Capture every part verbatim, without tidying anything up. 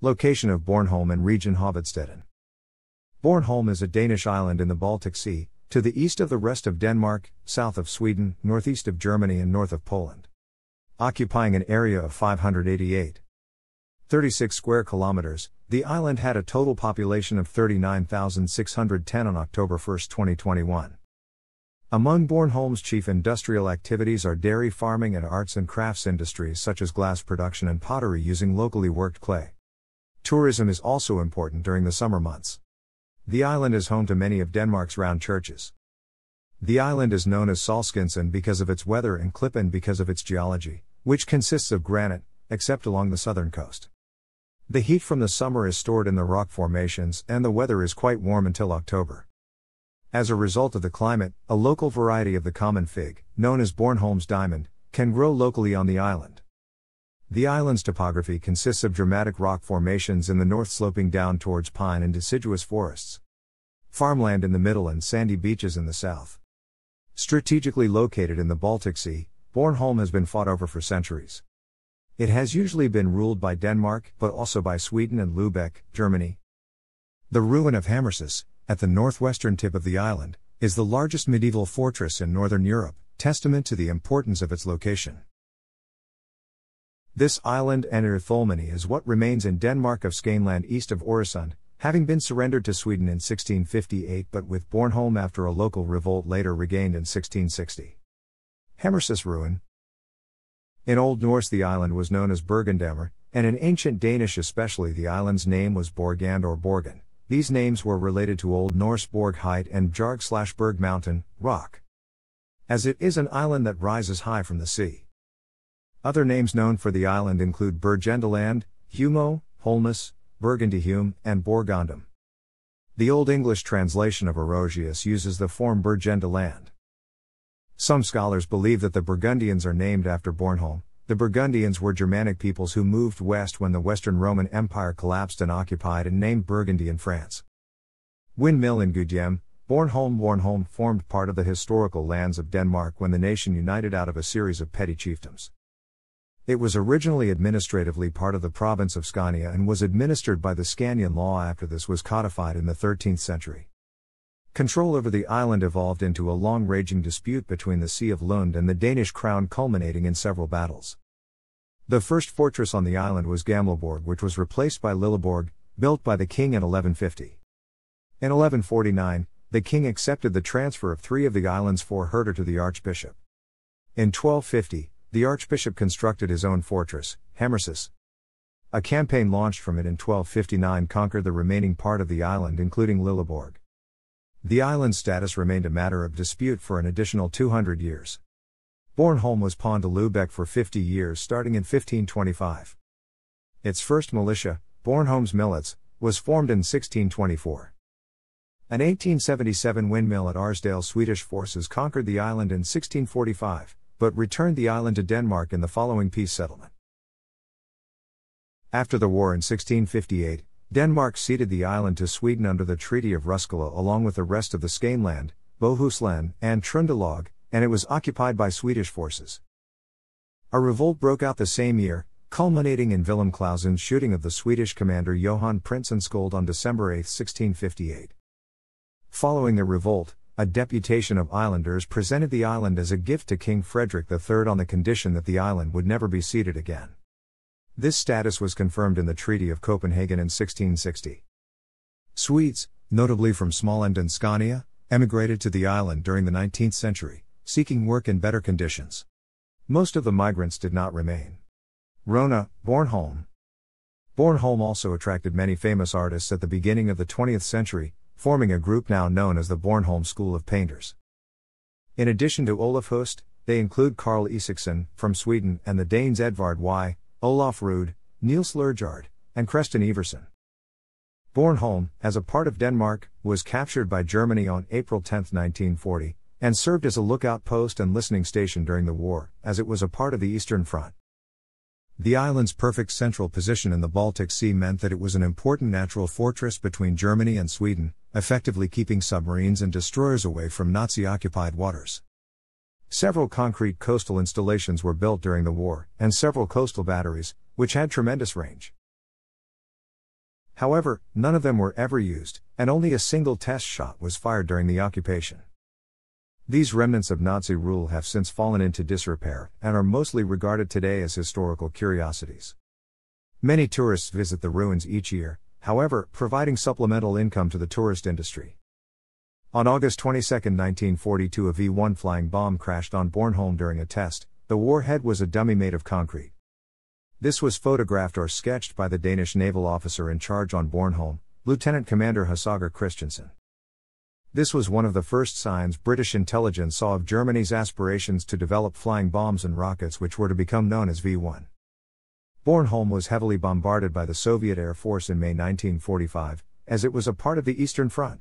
Location of Bornholm and region Hovedstaden. Bornholm is a Danish island in the Baltic Sea, to the east of the rest of Denmark, south of Sweden, northeast of Germany and north of Poland. Occupying an area of five hundred eighty-eight point three six square kilometers, the island had a total population of thirty-nine thousand six hundred ten on October first, twenty twenty-one. Among Bornholm's chief industrial activities are dairy farming and arts and crafts industries such as glass production and pottery using locally worked clay. Tourism is also important during the summer months. The island is home to many of Denmark's round churches. The island is known as Salskinsen because of its weather and Klippen because of its geology, which consists of granite, except along the southern coast. The heat from the summer is stored in the rock formations and the weather is quite warm until October. As a result of the climate, a local variety of the common fig, known as Bornholm's diamond, can grow locally on the island. The island's topography consists of dramatic rock formations in the north sloping down towards pine and deciduous forests. Farmland in the middle and sandy beaches in the south. Strategically located in the Baltic Sea, Bornholm has been fought over for centuries. It has usually been ruled by Denmark, but also by Sweden and Lübeck, Germany. The ruin of Hammershus, at the northwestern tip of the island, is the largest medieval fortress in northern Europe, testament to the importance of its location. This island and Ertholmene is what remains in Denmark of Skåneland east of Øresund, having been surrendered to Sweden in sixteen fifty-eight but with Bornholm after a local revolt later regained in sixteen sixty. Hammershus ruin. In Old Norse the island was known as Bergendammer, and in ancient Danish especially the island's name was Borgand or Borgen. These names were related to Old Norse Borg height and Bjarg slash Berg mountain, rock. As it is an island that rises high from the sea. Other names known for the island include Burgundiland, Humo, Holmus, Burgundy Hume, and Borgondum. The Old English translation of Erosius uses the form Burgundiland. Some scholars believe that the Burgundians are named after Bornholm. The Burgundians were Germanic peoples who moved west when the Western Roman Empire collapsed and occupied and named Burgundy in France. Windmill in Gudjem, Bornholm. Bornholm formed part of the historical lands of Denmark when the nation united out of a series of petty chiefdoms. It was originally administratively part of the province of Scania and was administered by the Scanian law after this was codified in the thirteenth century. Control over the island evolved into a long-ranging dispute between the See of Lund and the Danish crown culminating in several battles. The first fortress on the island was Gamleborg, which was replaced by Lilleborg, built by the king in eleven fifty. In eleven forty-nine, the king accepted the transfer of three of the island's four herder to the archbishop. In twelve fifty, the archbishop constructed his own fortress, Hammershus. A campaign launched from it in twelve fifty-nine conquered the remaining part of the island including Lilleborg. The island's status remained a matter of dispute for an additional two hundred years. Bornholm was pawned to Lübeck for fifty years starting in fifteen twenty-five. Its first militia, Bornholm's Millets, was formed in sixteen twenty-four. An eighteen seventy-seven windmill at Arsdale. Swedish forces conquered the island in sixteen forty-five. But returned the island to Denmark in the following peace settlement. After the war in sixteen fifty-eight, Denmark ceded the island to Sweden under the Treaty of Roskilde along with the rest of the Skåneland, Bohuslän, and Trøndelag, and it was occupied by Swedish forces. A revolt broke out the same year, culminating in Willem Clausen's shooting of the Swedish commander Johan Prinsenskold on December eighth, sixteen fifty-eight. Following the revolt, a deputation of islanders presented the island as a gift to King Frederick the Third on the condition that the island would never be ceded again. This status was confirmed in the Treaty of Copenhagen in sixteen sixty. Swedes, notably from Småland and Scania, emigrated to the island during the nineteenth century, seeking work in better conditions. Most of the migrants did not remain. Rønne, Bornholm. Bornholm also attracted many famous artists at the beginning of the twentieth century, forming a group now known as the Bornholm School of Painters. In addition to Olaf Hust, they include Carl Isaksson, from Sweden, and the Danes Edvard Y, Olaf Ruud, Niels Lergaard, and Christian Iversen. Bornholm, as a part of Denmark, was captured by Germany on April tenth, nineteen forty, and served as a lookout post and listening station during the war, as it was a part of the Eastern Front. The island's perfect central position in the Baltic Sea meant that it was an important natural fortress between Germany and Sweden, effectively keeping submarines and destroyers away from Nazi-occupied waters. Several concrete coastal installations were built during the war, and several coastal batteries, which had tremendous range. However, none of them were ever used, and only a single test shot was fired during the occupation. These remnants of Nazi rule have since fallen into disrepair and are mostly regarded today as historical curiosities. Many tourists visit the ruins each year, however, providing supplemental income to the tourist industry. On August twenty-second, nineteen forty-two, a V one flying bomb crashed on Bornholm during a test. The warhead was a dummy made of concrete. This was photographed or sketched by the Danish naval officer in charge on Bornholm, Lieutenant Commander Hassager Christiansen. This was one of the first signs British intelligence saw of Germany's aspirations to develop flying bombs and rockets, which were to become known as V one. Bornholm was heavily bombarded by the Soviet Air Force in May nineteen forty-five, as it was a part of the Eastern Front.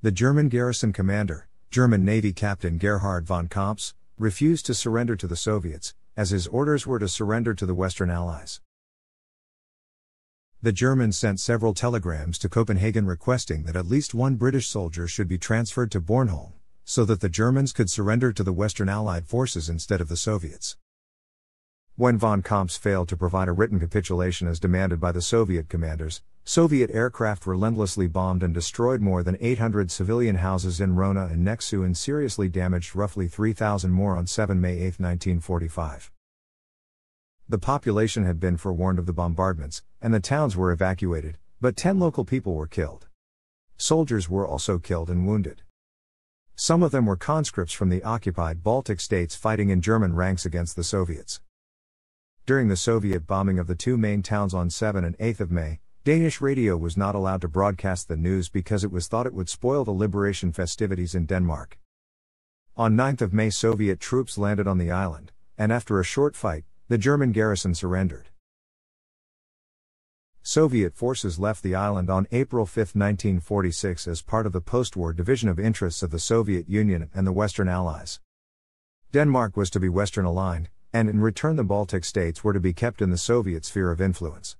The German garrison commander, German Navy Captain Gerhard von Kampfs, refused to surrender to the Soviets, as his orders were to surrender to the Western Allies. The Germans sent several telegrams to Copenhagen requesting that at least one British soldier should be transferred to Bornholm, so that the Germans could surrender to the Western Allied forces instead of the Soviets. When von Kampfs failed to provide a written capitulation as demanded by the Soviet commanders, Soviet aircraft relentlessly bombed and destroyed more than eight hundred civilian houses in Rønne and Nexø and seriously damaged roughly three thousand more on May seventh, nineteen forty-five. The population had been forewarned of the bombardments, and the towns were evacuated, but ten local people were killed. Soldiers were also killed and wounded. Some of them were conscripts from the occupied Baltic states fighting in German ranks against the Soviets. During the Soviet bombing of the two main towns on seventh and eighth of May, Danish radio was not allowed to broadcast the news because it was thought it would spoil the liberation festivities in Denmark. On ninth of May, Soviet troops landed on the island, and after a short fight, the German garrison surrendered. Soviet forces left the island on April fifth, nineteen forty-six as part of the post-war division of interests of the Soviet Union and the Western Allies. Denmark was to be Western-aligned, and in return the Baltic states were to be kept in the Soviet sphere of influence.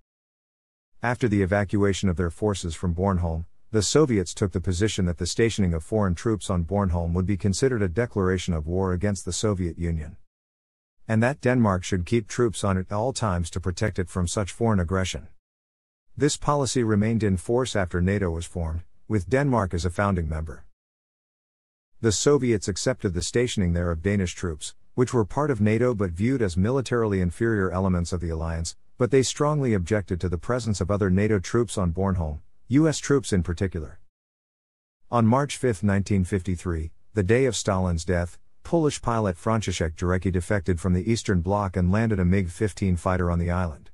After the evacuation of their forces from Bornholm, the Soviets took the position that the stationing of foreign troops on Bornholm would be considered a declaration of war against the Soviet Union, and that Denmark should keep troops on it at all times to protect it from such foreign aggression. This policy remained in force after NATO was formed, with Denmark as a founding member. The Soviets accepted the stationing there of Danish troops, which were part of NATO but viewed as militarily inferior elements of the alliance, but they strongly objected to the presence of other NATO troops on Bornholm, U S troops in particular. On March fifth, nineteen fifty-three, the day of Stalin's death, Polish pilot Franciszek Jarecki defected from the Eastern Bloc and landed a MiG fifteen fighter on the island.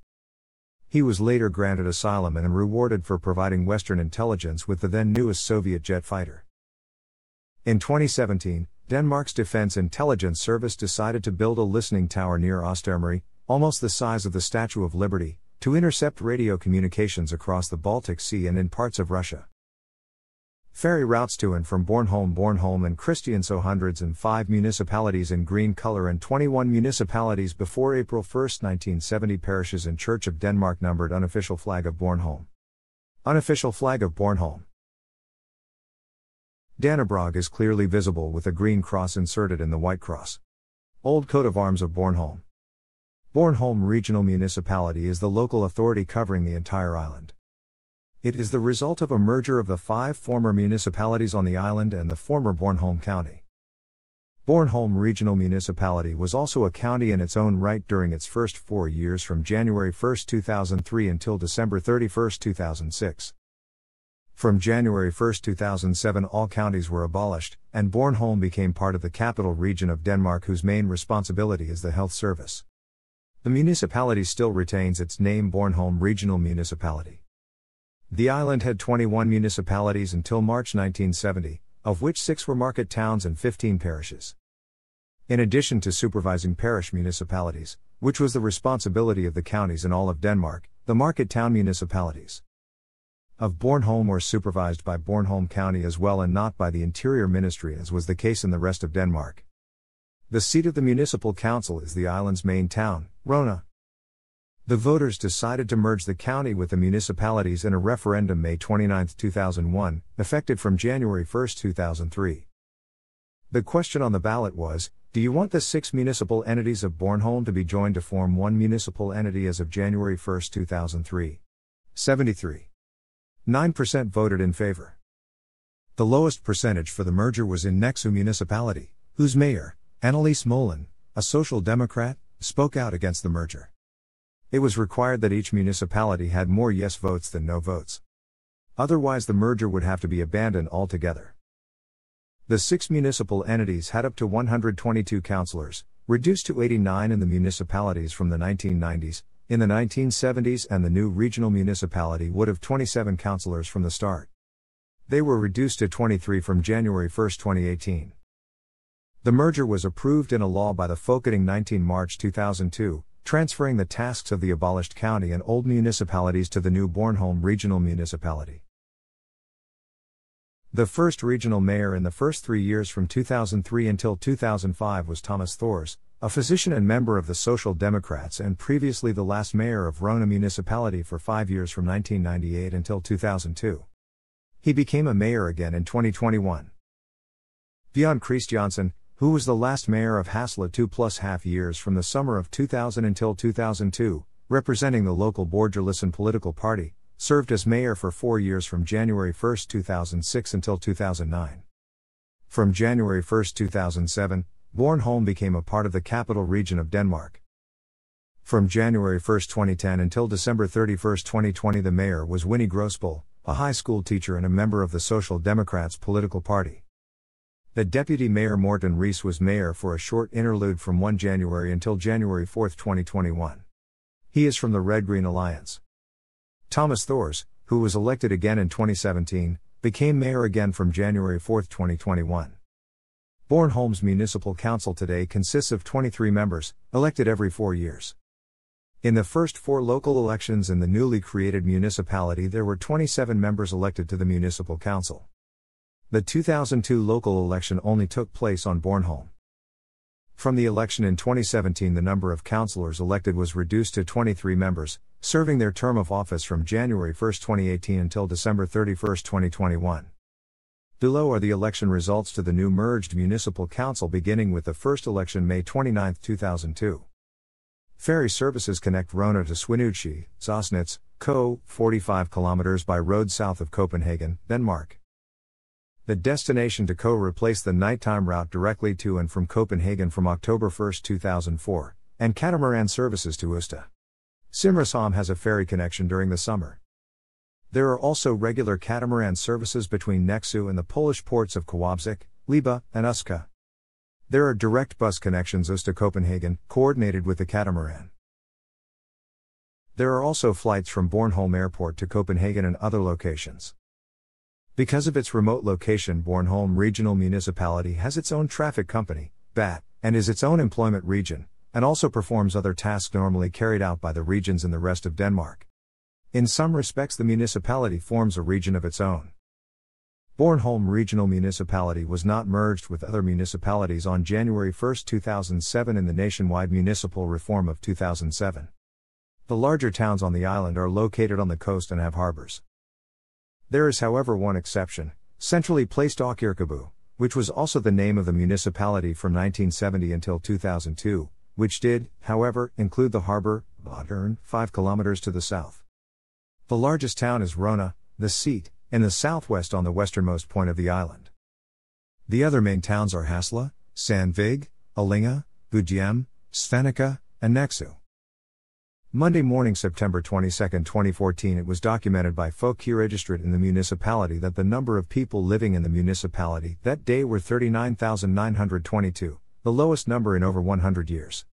He was later granted asylum and rewarded for providing Western intelligence with the then newest Soviet jet fighter. In twenty seventeen, Denmark's Defense Intelligence Service decided to build a listening tower near Östermalm, almost the size of the Statue of Liberty, to intercept radio communications across the Baltic Sea and in parts of Russia. Ferry routes to and from Bornholm, Bornholm and Christiansø, one hundred five municipalities in green color and twenty-one municipalities before April first, nineteen seventy. Parishes and Church of Denmark numbered. Unofficial flag of Bornholm. Unofficial flag of Bornholm. Dannebrog is clearly visible with a green cross inserted in the white cross. Old coat of arms of Bornholm. Bornholm Regional Municipality is the local authority covering the entire island. It is the result of a merger of the five former municipalities on the island and the former Bornholm County. Bornholm Regional Municipality was also a county in its own right during its first four years from January first, two thousand three until December thirty-first, two thousand six. From January first, two thousand seven, all counties were abolished, and Bornholm became part of the capital region of Denmark, whose main responsibility is the health service. The municipality still retains its name, Bornholm Regional Municipality. The island had twenty-one municipalities until March nineteen seventy, of which six were market towns and fifteen parishes. In addition to supervising parish municipalities, which was the responsibility of the counties in all of Denmark, the market town municipalities of Bornholm were supervised by Bornholm County as well and not by the Interior Ministry, as was the case in the rest of Denmark. The seat of the municipal council is the island's main town, Rønne. The voters decided to merge the county with the municipalities in a referendum May twenty-ninth, two thousand one, effective from January first, two thousand three. The question on the ballot was, do you want the six municipal entities of Bornholm to be joined to form one municipal entity as of January first, two thousand three? seventy-three nine percent voted in favor. The lowest percentage for the merger was in Nexø municipality, whose mayor, Annelise Molin, a social democrat, spoke out against the merger. It was required that each municipality had more yes votes than no votes. Otherwise the merger would have to be abandoned altogether. The six municipal entities had up to one hundred twenty-two councillors, reduced to eighty-nine in the municipalities from the nineteen nineties, in the nineteen seventies, and the new regional municipality would have twenty-seven councillors from the start. They were reduced to twenty-three from January first, twenty eighteen. The merger was approved in a law by the Folketing nineteen March two thousand two, transferring the tasks of the abolished county and old municipalities to the new Bornholm regional municipality. The first regional mayor in the first three years from two thousand three until two thousand five was Thomas Thors, a physician and member of the Social Democrats and previously the last mayor of Rønne municipality for five years from nineteen ninety-eight until two thousand two. He became a mayor again in twenty twenty-one. Bjørn Christiansen, who was the last mayor of Hasle two plus half years from the summer of two thousand until two thousand two, representing the local Borgerlisten political party, served as mayor for four years from January first, two thousand six until two thousand nine. From January first, two thousand seven, Bornholm became a part of the capital region of Denmark. From January first, twenty ten until December thirty-first, twenty twenty, the mayor was Winnie Grosbøll, a high school teacher and a member of the Social Democrats political party. The deputy mayor Morten Rees was mayor for a short interlude from the first of January until January fourth, twenty twenty-one. He is from the Red-Green Alliance. Thomas Thors, who was elected again in twenty seventeen, became mayor again from January fourth, twenty twenty-one. Bornholm's municipal council today consists of twenty-three members, elected every four years. In the first four local elections in the newly created municipality there were twenty-seven members elected to the municipal council. The two thousand two local election only took place on Bornholm. From the election in twenty seventeen the number of councillors elected was reduced to twenty-three members, serving their term of office from January first, twenty eighteen until December thirty-first, twenty twenty-one. Below are the election results to the new merged municipal council beginning with the first election May twenty-ninth, two thousand two. Ferry services connect Rønne to Swinoujscie, Sassnitz, Co., forty-five kilometers by road south of Copenhagen, Denmark. The destination to Co. replaced the nighttime route directly to and from Copenhagen from October first, two thousand four, and catamaran services to Usta. Simrishamn has a ferry connection during the summer. There are also regular catamaran services between Nexø and the Polish ports of Kowalczyk, Liba, and Uska. There are direct bus connections Usta Copenhagen, coordinated with the catamaran. There are also flights from Bornholm Airport to Copenhagen and other locations. Because of its remote location, Bornholm Regional Municipality has its own traffic company, B A T, and is its own employment region, and also performs other tasks normally carried out by the regions in the rest of Denmark. In some respects, the municipality forms a region of its own. Bornholm Regional Municipality was not merged with other municipalities on January first, two thousand seven in the nationwide municipal reform of two thousand seven. The larger towns on the island are located on the coast and have harbors. There is however one exception, centrally placed Aakirkeby, which was also the name of the municipality from nineteen seventy until two thousand two, which did, however, include the harbor, Borgen, five kilometers to the south. The largest town is Rønne, the seat, in the southwest on the westernmost point of the island. The other main towns are Hasle, Sandvig, Allinge, Budhjem, Svanica, and Nexø. Monday morning, September twenty-second, twenty fourteen, it was documented by Folkeregistret in the municipality that the number of people living in the municipality that day were thirty-nine thousand nine hundred twenty-two, the lowest number in over one hundred years.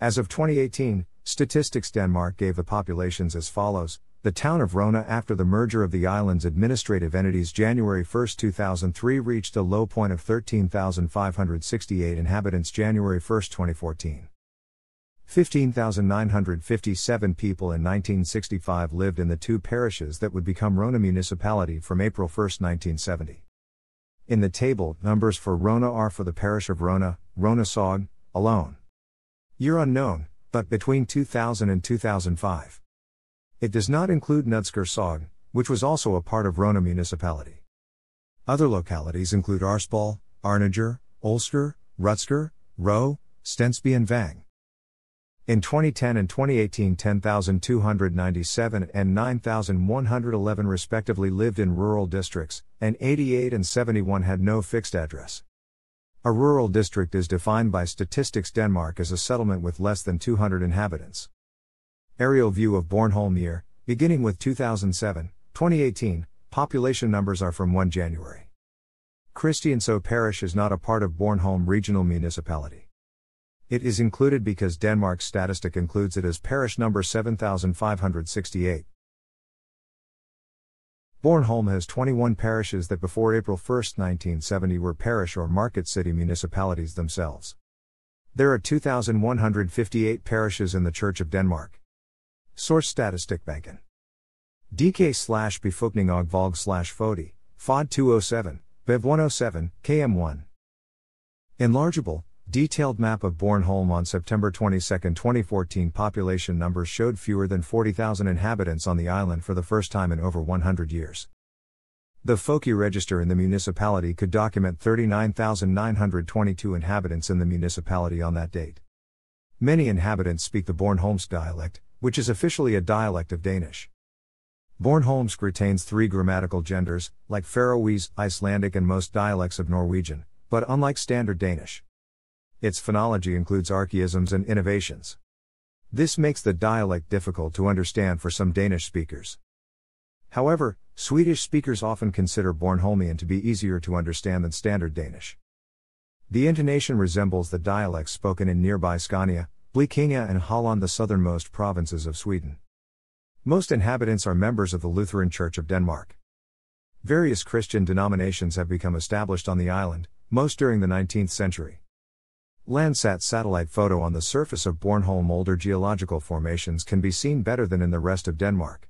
As of twenty eighteen, Statistics Denmark gave the populations as follows: the town of Rønne after the merger of the island's administrative entities January first, two thousand three reached a low point of thirteen thousand five hundred sixty-eight inhabitants January first, twenty fourteen. fifteen thousand nine hundred fifty-seven people in nineteen sixty-five lived in the two parishes that would become Rønne municipality from April first, nineteen seventy. In the table, numbers for Rønne are for the parish of Rønne, Rønne Sogn, alone. Year unknown, but between two thousand and two thousand five. It does not include Nødsker Sogn, which was also a part of Rønne municipality. Other localities include Arsball, Arniger, Olsker, Rutsker, Roe, Stensby and Vang. In twenty ten and twenty eighteen, ten thousand two hundred ninety-seven and nine thousand one hundred eleven respectively lived in rural districts, and eighty-eight and seventy-one had no fixed address. A rural district is defined by Statistics Denmark as a settlement with less than two hundred inhabitants. Aerial view of Bornholm year, beginning with two thousand seven, twenty eighteen, population numbers are from the first of January. Christiansø Parish is not a part of Bornholm Regional Municipality. It is included because Denmark's statistic includes it as parish number seven thousand five hundred sixty-eight. Bornholm has twenty-one parishes that before April first, nineteen seventy were parish or market city municipalities themselves. There are two thousand one hundred fifty-eight parishes in the Church of Denmark. Source Statistikbanken. D K slash befolkning og valg slash fodi, F O D two oh seven, B E V one oh seven, K M one. Enlargeable, detailed map of Bornholm on September twenty-second, twenty fourteen. Population numbers showed fewer than forty thousand inhabitants on the island for the first time in over one hundred years. The F O Q I register in the municipality could document thirty-nine thousand nine hundred twenty-two inhabitants in the municipality on that date. Many inhabitants speak the Bornholmsk dialect, which is officially a dialect of Danish. Bornholmsk retains three grammatical genders, like Faroese, Icelandic and most dialects of Norwegian, but unlike standard Danish. Its phonology includes archaisms and innovations. This makes the dialect difficult to understand for some Danish speakers. However, Swedish speakers often consider Bornholmian to be easier to understand than standard Danish. The intonation resembles the dialects spoken in nearby Scania, Blekinge and Halland, the southernmost provinces of Sweden. Most inhabitants are members of the Lutheran Church of Denmark. Various Christian denominations have become established on the island, most during the nineteenth century. Landsat satellite photo. On the surface of Bornholm, older geological formations can be seen better than in the rest of Denmark.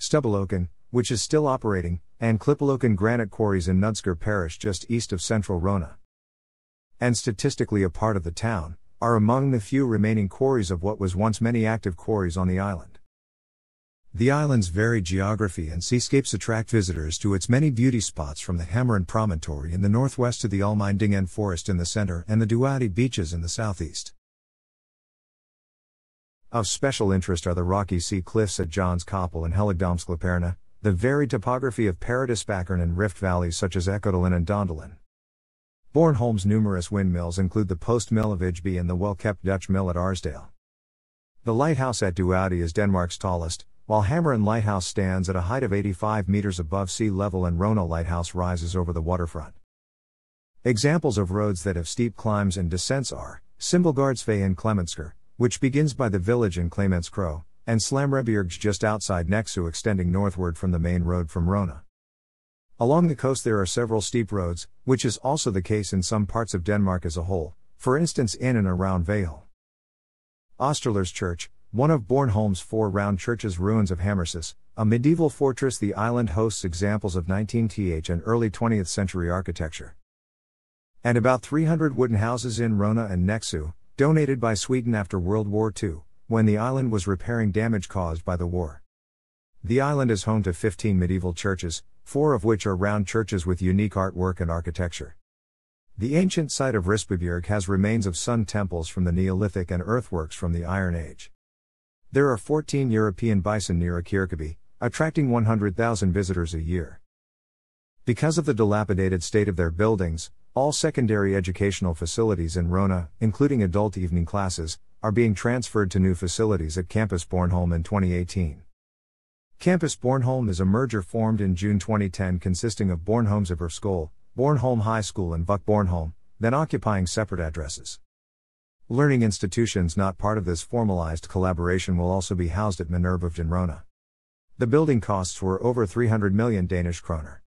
Stubbeloken, which is still operating, and Klippeloken granite quarries in Nudsker Parish just east of central Rønne, and statistically a part of the town, are among the few remaining quarries of what was once many active quarries on the island. The island's varied geography and seascapes attract visitors to its many beauty spots, from the Hammershus Promontory in the northwest to the Almindingen Forest in the center and the Duati beaches in the southeast. Of special interest are the rocky sea cliffs at Johns Koppel and Helligdomsklaperna, the varied topography of Paradisbakkerne and rift valleys such as Ekkodalen and Dondalen. Bornholm's numerous windmills include the post mill of Igby and the well-kept Dutch mill at Arsdale. The lighthouse at Duati is Denmark's tallest, while Hammershus Lighthouse stands at a height of eighty-five meters above sea level and Rønne Lighthouse rises over the waterfront. Examples of roads that have steep climbs and descents are Simbelgardsvej in Klemensker, which begins by the village in Klemenskro, and Slamrebjergs just outside Nexø, extending northward from the main road from Rønne. Along the coast there are several steep roads, which is also the case in some parts of Denmark as a whole, for instance in and around Vejle. Osterler's Church, one of Bornholm's four round churches, ruins of Hammershus, a medieval fortress. The island hosts examples of nineteenth and early twentieth century architecture. And about three hundred wooden houses in Rønne and Nexø, donated by Sweden after World War Two, when the island was repairing damage caused by the war. The island is home to fifteen medieval churches, four of which are round churches with unique artwork and architecture. The ancient site of Rispebjerg has remains of sun temples from the Neolithic and earthworks from the Iron Age. There are fourteen European bison near Aakirkeby, attracting one hundred thousand visitors a year. Because of the dilapidated state of their buildings, all secondary educational facilities in Rønne, including adult evening classes, are being transferred to new facilities at Campus Bornholm in twenty eighteen. Campus Bornholm is a merger formed in June twenty ten consisting of Bornholms Everskole, Bornholm High School and Vuk Bornholm, then occupying separate addresses. Learning institutions not part of this formalized collaboration will also be housed at Minervavd in Rønne. The building costs were over three hundred million Danish kroner.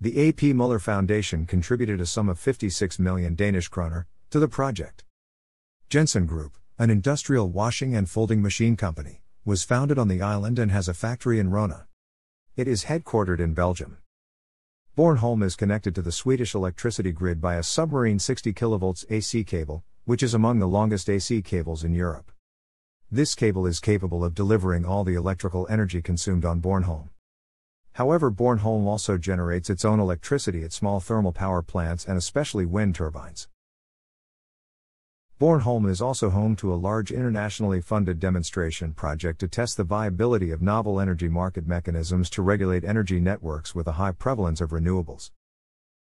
The A P Møller Foundation contributed a sum of fifty-six million Danish kroner to the project. Jensen Group, an industrial washing and folding machine company, was founded on the island and has a factory in Rønne. It is headquartered in Belgium. Bornholm is connected to the Swedish electricity grid by a submarine sixty kilovolts A C cable, which is among the longest A C cables in Europe. This cable is capable of delivering all the electrical energy consumed on Bornholm. However, Bornholm also generates its own electricity at small thermal power plants and especially wind turbines. Bornholm is also home to a large internationally funded demonstration project to test the viability of novel energy market mechanisms to regulate energy networks with a high prevalence of renewables.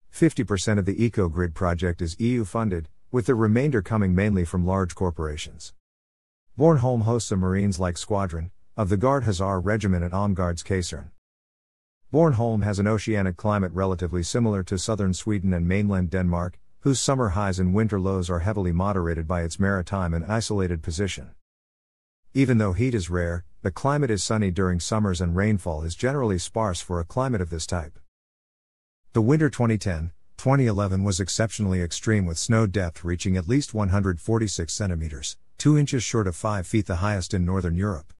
fifty percent of the eco-grid project is E U-funded, with the remainder coming mainly from large corporations. Bornholm hosts a Marines like squadron of the Guard Hussar Regiment at Omgårds Kaserne. Bornholm has an oceanic climate relatively similar to southern Sweden and mainland Denmark, whose summer highs and winter lows are heavily moderated by its maritime and isolated position. Even though heat is rare, the climate is sunny during summers and rainfall is generally sparse for a climate of this type. The winter twenty ten to twenty eleven was exceptionally extreme, with snow depth reaching at least one hundred forty-six centimeters, two inches short of five feet, the highest in northern Europe.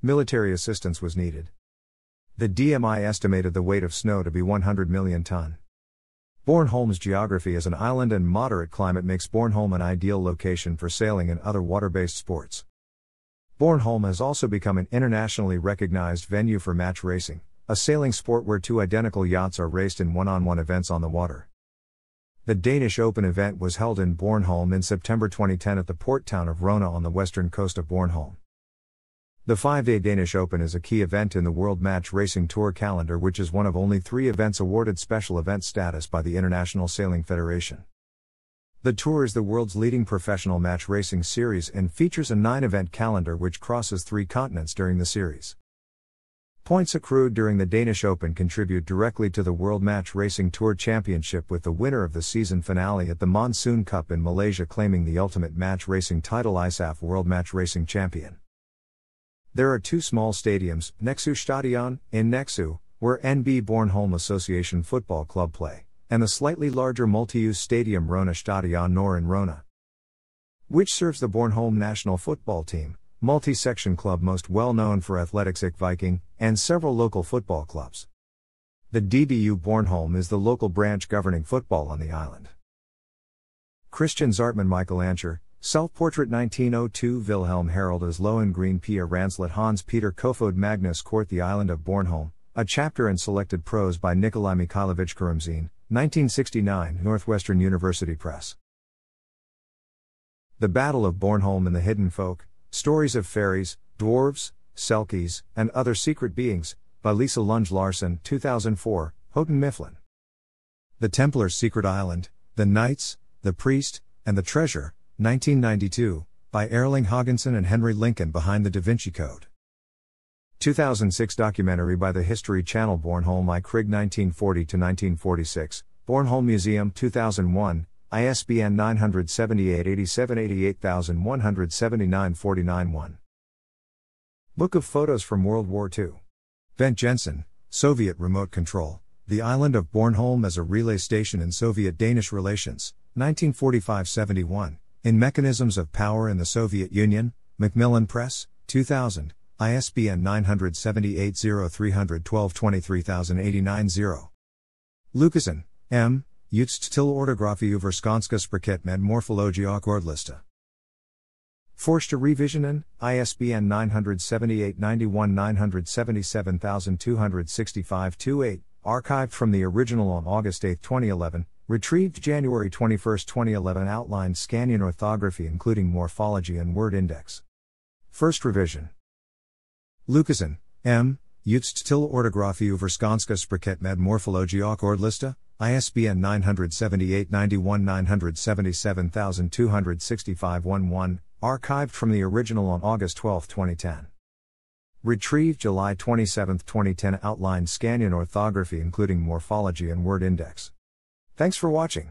Military assistance was needed. The D M I estimated the weight of snow to be one hundred million tons. Bornholm's geography as an island and moderate climate makes Bornholm an ideal location for sailing and other water-based sports. Bornholm has also become an internationally recognized venue for match racing, a sailing sport where two identical yachts are raced in one-on-one events on the water. The Danish Open event was held in Bornholm in September twenty ten at the port town of Rønne on the western coast of Bornholm. The five-day Danish Open is a key event in the World Match Racing Tour calendar, which is one of only three events awarded special event status by the International Sailing Federation. The tour is the world's leading professional match racing series and features a nine-event calendar which crosses three continents during the series. Points accrued during the Danish Open contribute directly to the World Match Racing Tour Championship, with the winner of the season finale at the Monsoon Cup in Malaysia claiming the ultimate match racing title I S A F World Match Racing Champion. There are two small stadiums, Nexø Stadion, in Nexø, where N B Bornholm Association Football Club play, and the slightly larger multi-use stadium Rønne Stadion Nord in Rønne, which serves the Bornholm national football team, multi-section club most well known for athletics I K Viking, and several local football clubs. The D B U Bornholm is the local branch governing football on the island. Christian Zartmann Michelanscher, Self-Portrait nineteen oh two Wilhelm Harald as Lohengrin Pia Ranslet Hans Peter Kofod Magnus Court The Island of Bornholm, a chapter in selected prose by Nikolai Mikhailovich Karamzin, nineteen sixty-nine, Northwestern University Press. The Battle of Bornholm and the Hidden Folk, Stories of Fairies, Dwarves, Selkies, and Other Secret Beings, by Lisa Lunge Larsen, two thousand four, Houghton Mifflin. The Templar's Secret Island, The Knights, The Priest, and the Treasure, nineteen ninety-two, by Erling Haagensen and Henry Lincoln behind the Da Vinci Code. two thousand six documentary by the History Channel Bornholm I Krig nineteen forty to nineteen forty-six, Bornholm Museum two thousand one, I S B N nine seven eight, eight seven eight, eight one seven nine, four nine one. Book of Photos from World War Two. Bent Jensen, Soviet Remote Control, The Island of Bornholm as a Relay Station in Soviet-Danish Relations, nineteen forty-five to seventy-one. In Mechanisms of Power in the Soviet Union, Macmillan Press, two thousand, I S B N nine seven eight, zero three one two, two three zero eight nine zero. Lucassen, M., Utst til ortografi over skånska språket med morfologi och ordlista. Forster Revisionen, I S B N nine seven eight, nine one, nine seven seven two six five two eight, archived from the original on August eighth, twenty eleven, retrieved January twenty-first, twenty eleven. Outlined Scanian orthography including morphology and word index. First revision. Lucassen, M., Utst til ortografi over skånska språket med morfologi och ordlista, I S B N nine seven eight, nine one, nine seven seven two six five one one, archived from the original on August twelfth, twenty ten. Retrieved July twenty-seventh, twenty ten. Outlined Scanian orthography including morphology and word index. Thanks for watching.